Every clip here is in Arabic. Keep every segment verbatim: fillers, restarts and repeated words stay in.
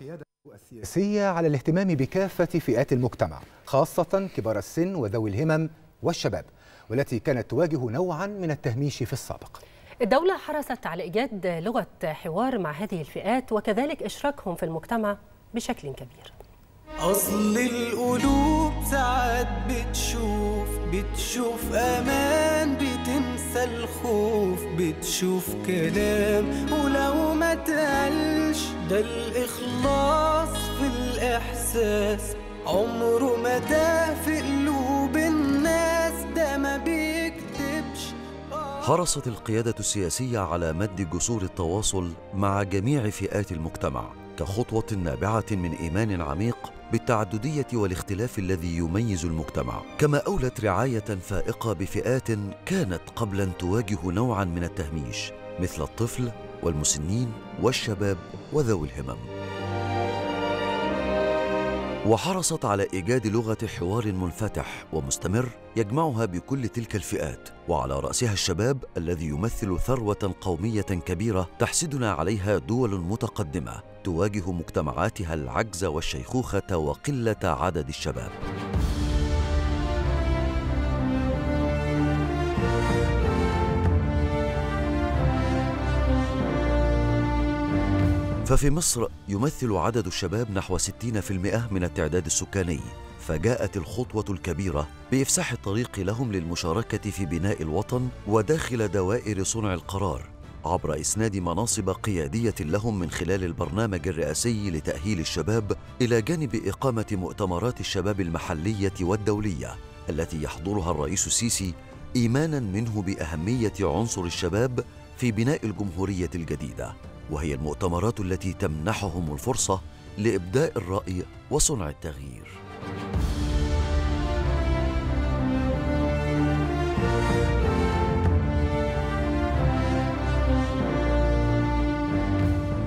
القيادة السياسية على الاهتمام بكافة فئات المجتمع، خاصة كبار السن وذوي الهمم والشباب، والتي كانت تواجه نوعا من التهميش في السابق. الدولة حرصت على إيجاد لغة حوار مع هذه الفئات وكذلك إشراكهم في المجتمع بشكل كبير. أصل القلوب ساعات بتشوف بتشوف أمان، بتنسى الخوف، بتشوف كلام ولو ما تقلش، ده الإخلاص في الإحساس عمره ما تاه في قلوب الناس، ده ما بيكتبش. حرصت القيادة السياسية على مد جسور التواصل مع جميع فئات المجتمع كخطوة نابعة من إيمان عميق بالتعددية والاختلاف الذي يميز المجتمع، كما أولت رعاية فائقة بفئات كانت قبل أن تواجه نوعاً من التهميش مثل الطفل والمسنين والشباب وذوي الهمم. وحرصت على إيجاد لغة حوار منفتح ومستمر يجمعها بكل تلك الفئات، وعلى رأسها الشباب الذي يمثل ثروة قومية كبيرة تحسدنا عليها دول متقدمة تواجه مجتمعاتها العجز والشيخوخة وقلة عدد الشباب. ففي مصر يمثل عدد الشباب نحو ستين بالمئة من التعداد السكاني، فجاءت الخطوة الكبيرة بإفساح الطريق لهم للمشاركة في بناء الوطن وداخل دوائر صنع القرار، عبر إسناد مناصب قيادية لهم من خلال البرنامج الرئاسي لتأهيل الشباب، إلى جانب إقامة مؤتمرات الشباب المحلية والدولية التي يحضرها الرئيس السيسي، إيماناً منه بأهمية عنصر الشباب في بناء الجمهورية الجديدة، وهي المؤتمرات التي تمنحهم الفرصة لإبداء الرأي وصنع التغيير.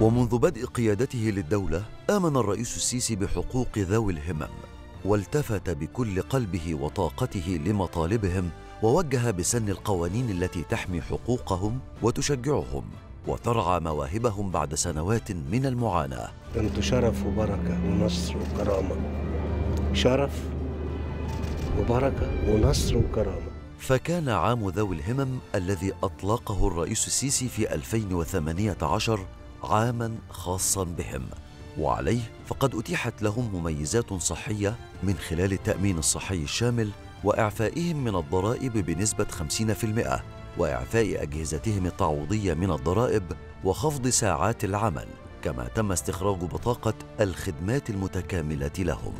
ومنذ بدء قيادته للدولة آمن الرئيس السيسي بحقوق ذوي الهمم، والتفت بكل قلبه وطاقته لمطالبهم، ووجه بسن القوانين التي تحمي حقوقهم وتشجعهم، وترعى مواهبهم بعد سنوات من المعاناة. أنتوا شرف وبركة ونصر وكرامة، شرف وبركة ونصر وكرامة. فكان عام ذوي الهمم الذي أطلقه الرئيس السيسي في ألفين وثمانية عشر عاماً خاصاً بهم، وعليه فقد أتيحت لهم مميزات صحية من خلال التأمين الصحي الشامل، وإعفائهم من الضرائب بنسبة خمسين بالمئة، وإعفاء أجهزتهم التعويضية من الضرائب، وخفض ساعات العمل، كما تم استخراج بطاقة الخدمات المتكاملة لهم.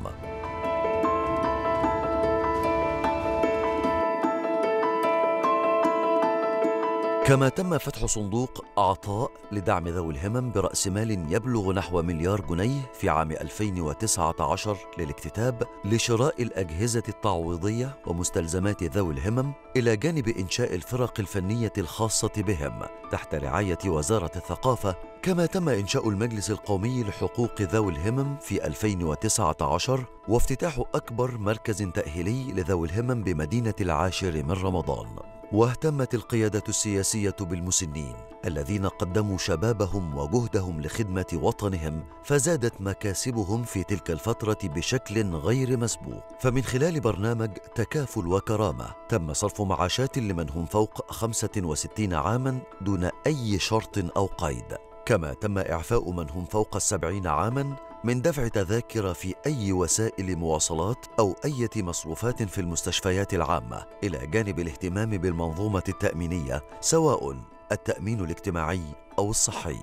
كما تم فتح صندوق أعطاء لدعم ذوي الهمم برأس مال يبلغ نحو مليار جنيه في عام ألفين وتسعة عشر للاكتتاب، لشراء الأجهزة التعويضية ومستلزمات ذوي الهمم، إلى جانب إنشاء الفرق الفنية الخاصة بهم تحت رعاية وزارة الثقافة. كما تم إنشاء المجلس القومي لحقوق ذوي الهمم في ألفين وتسعة عشر، وافتتاح أكبر مركز تأهيلي لذوي الهمم بمدينة العاشر من رمضان. واهتمت القيادة السياسية بالمسنين الذين قدموا شبابهم وجهدهم لخدمة وطنهم، فزادت مكاسبهم في تلك الفترة بشكل غير مسبوق. فمن خلال برنامج تكافل وكرامة تم صرف معاشات لمن هم فوق خمسة وستين عاماً دون أي شرط أو قيد، كما تم إعفاء من هم فوق السبعين عاماً من دفع تذاكر في أي وسائل مواصلات أو أي مصروفات في المستشفيات العامة، إلى جانب الاهتمام بالمنظومة التأمينية سواء التأمين الاجتماعي أو الصحي.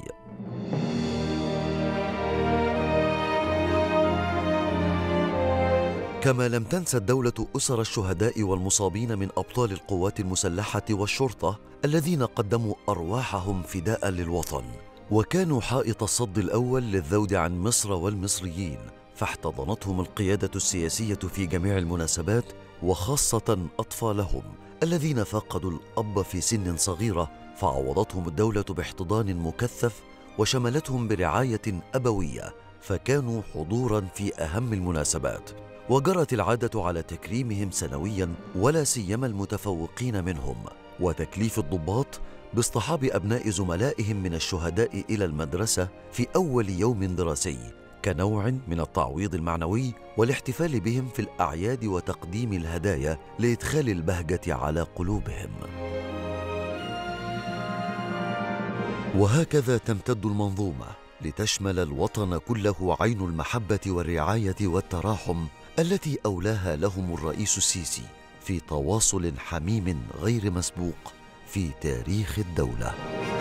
كما لم تنسى الدولة أسر الشهداء والمصابين من أبطال القوات المسلحة والشرطة الذين قدموا أرواحهم فداء للوطن، وكانوا حائط الصد الأول للذود عن مصر والمصريين، فاحتضنتهم القيادة السياسية في جميع المناسبات، وخاصة أطفالهم الذين فقدوا الأب في سن صغيرة، فعوضتهم الدولة باحتضان مكثف وشملتهم برعاية أبوية، فكانوا حضوراً في أهم المناسبات، وجرت العادة على تكريمهم سنوياً، ولا سيما المتفوقين منهم، وتكليف الضباط باصطحاب أبناء زملائهم من الشهداء إلى المدرسة في أول يوم دراسي، كنوع من التعويض المعنوي والاحتفال بهم في الأعياد وتقديم الهدايا لإدخال البهجة على قلوبهم. وهكذا تمتد المنظومة لتشمل الوطن كله عين المحبة والرعاية والتراحم التي أولاها لهم الرئيس السيسي في تواصل حميم غير مسبوق في تاريخ الدولة.